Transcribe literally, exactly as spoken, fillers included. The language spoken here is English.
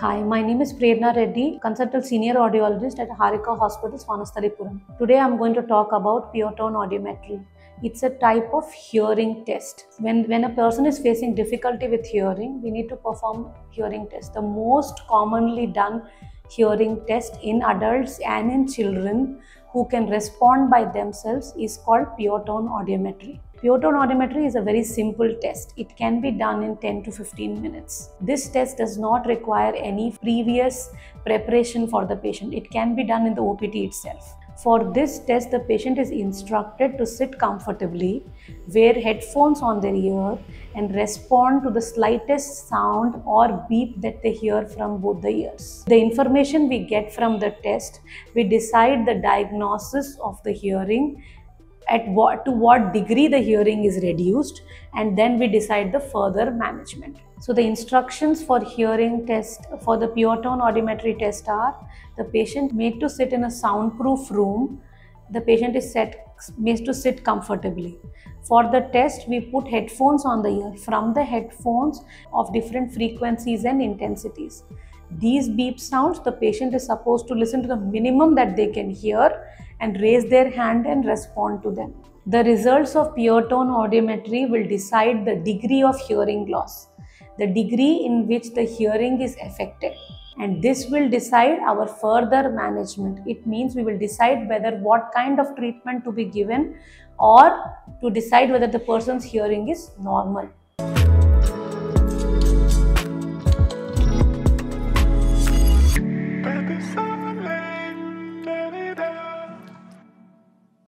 Hi, my name is Prerna Reddy, Consultant Senior Audiologist at Harika Hospital, Swanastaripuram. Today I am going to talk about Pure Tone Audiometry. It's a type of hearing test. When, when a person is facing difficulty with hearing, we need to perform hearing test. The most commonly done hearing test in adults and in children who can respond by themselves is called Pure Tone Audiometry. Pure Tone Audiometry is a very simple test. It can be done in ten to fifteen minutes. This test does not require any previous preparation for the patient. It can be done in the O P T itself. For this test, the patient is instructed to sit comfortably, wear headphones on their ear, and respond to the slightest sound or beep that they hear from both the ears. The information we get from the test, we decide the diagnosis of the hearing, at what, to what degree the hearing is reduced, and then we decide the further management. So the instructions for hearing test, for the Pure Tone Audiometry test are: the patient made to sit in a soundproof room, the patient is set, made to sit comfortably. For the test, we put headphones on the ear, from the headphones of different frequencies and intensities. These beep sounds, the patient is supposed to listen to the minimum that they can hear and raise their hand and respond to them. The results of Pure Tone Audiometry will decide the degree of hearing loss, the degree in which the hearing is affected. And this will decide our further management. It means we will decide whether what kind of treatment to be given, or to decide whether the person's hearing is normal.